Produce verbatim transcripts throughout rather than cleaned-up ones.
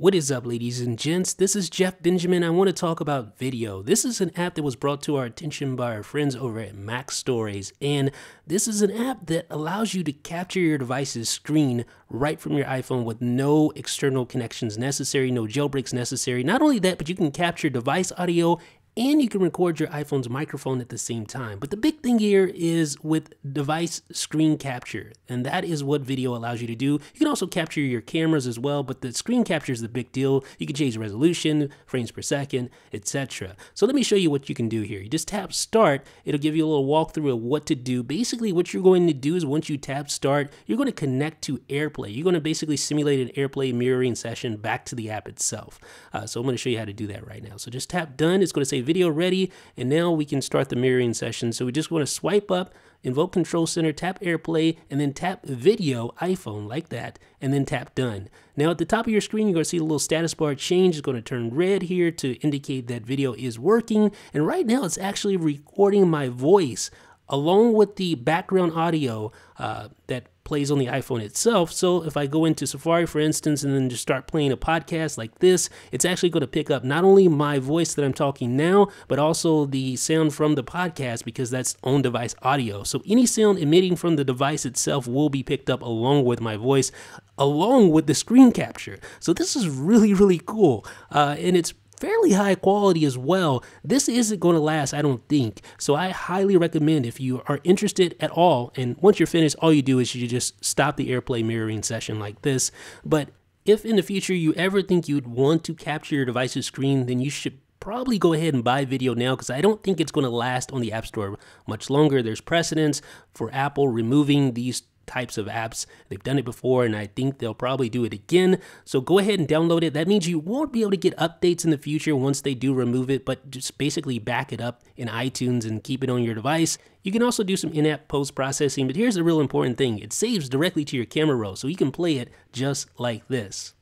What is up, ladies and gents? This is Jeff Benjamin. I want to talk about Vidyo. This is an app that was brought to our attention by our friends over at Mac Stories, and this is an app that allows you to capture your device's screen right from your iPhone with no external connections necessary, no jailbreaks necessary. Not only that, but you can capture device audio and you can record your iPhone's microphone at the same time. But the big thing here is with device screen capture, and that is what Vidyo allows you to do. You can also capture your cameras as well, but the screen capture is the big deal. You can change resolution, frames per second, et cetera. So let me show you what you can do here. You just tap start, it'll give you a little walkthrough of what to do. Basically what you're going to do is once you tap start, you're going to connect to AirPlay. You're going to basically simulate an AirPlay mirroring session back to the app itself. Uh, so I'm going to show you how to do that right now. So just tap done, it's going to say Vidyo ready, and now we can start the mirroring session. So we just want to swipe up, invoke Control Center, tap AirPlay, and then tap Vidyo iPhone like that, and then tap done. Now at the top of your screen, you're going to see a little status bar change. It's going to turn red here to indicate that Vidyo is working, and right now it's actually recording my voice along with the background audio uh, that plays on the iPhone itself. So if I go into Safari, for instance, and then just start playing a podcast like this, it's actually going to pick up not only my voice that I'm talking now, but also the sound from the podcast, because that's on device audio. So any sound emitting from the device itself will be picked up along with my voice, along with the screen capture. So this is really, really cool. Uh, and it's fairly high quality as well. This isn't going to last, I don't think. So I highly recommend, if you are interested at all, and once you're finished, all you do is you just stop the AirPlay mirroring session like this. But if in the future you ever think you'd want to capture your device's screen, then you should probably go ahead and buy Vidyo now, because I don't think it's going to last on the App Store much longer. There's precedence for Apple removing these types of apps. They've done it before, and I think they'll probably do it again. So go ahead and download it. That means you won't be able to get updates in the future once they do remove it, but just basically back it up in iTunes and keep it on your device. You can also do some in-app post-processing, but here's the real important thing. It saves directly to your camera roll, so you can play it just like this.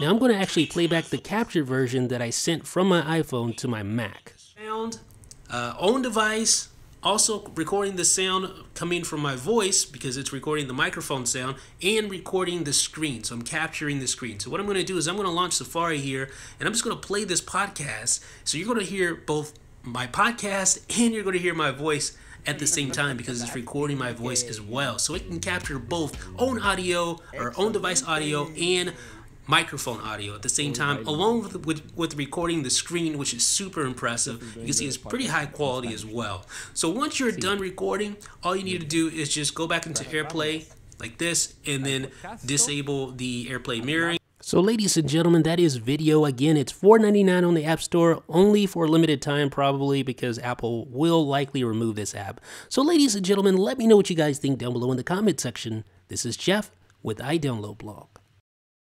Now I'm going to actually play back the captured version that I sent from my iPhone to my Mac. Uh, own device, also recording the sound coming from my voice, because it's recording the microphone sound and recording the screen. So I'm capturing the screen. So what I'm going to do is I'm going to launch Safari here, and I'm just going to play this podcast. So you're going to hear both my podcast and you're going to hear my voice at the same time, because it's recording my voice as well. So it can capture both own audio or own device audio and microphone audio at the same time, along with, with with recording the screen, which is super impressive. You can see it's pretty high quality as well. So once you're done recording, all you need to do is just go back into AirPlay like this, and then disable the AirPlay mirroring. So ladies and gentlemen, that is Vidyo. Again, it's four ninety-nine on the App Store, only for a limited time, probably because Apple will likely remove this app. So ladies and gentlemen, let me know what you guys think down below in the comment section. This is Jeff with iDownloadBlog.